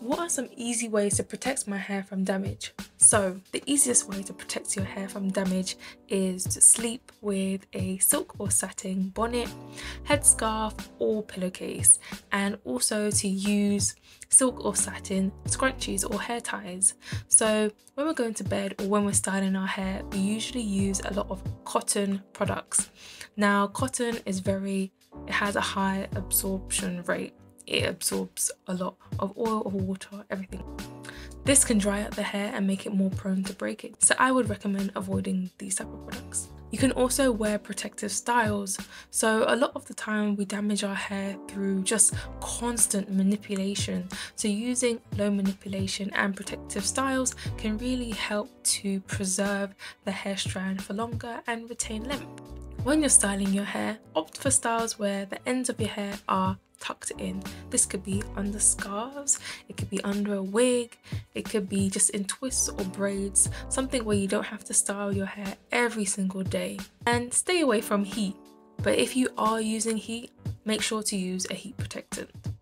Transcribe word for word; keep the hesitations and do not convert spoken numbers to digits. What are some easy ways to protect my hair from damage? So the easiest way to protect your hair from damage is to sleep with a silk or satin bonnet, headscarf or pillowcase, and also to use silk or satin scrunchies or hair ties. So when we're going to bed or when we're styling our hair, we usually use a lot of cotton products. Now cotton is very, it has a high absorption rate. It absorbs a lot of oil or water, everything. This can dry out the hair and make it more prone to breaking. So I would recommend avoiding these type of products. You can also wear protective styles. So a lot of the time we damage our hair through just constant manipulation. So using low manipulation and protective styles can really help to preserve the hair strand for longer and retain length. When you're styling your hair, opt for styles where the ends of your hair are tucked in. This could be under scarves, it could be under a wig, it could be just in twists or braids, something where you don't have to style your hair every single day. And stay away from heat, but if you are using heat, make sure to use a heat protectant.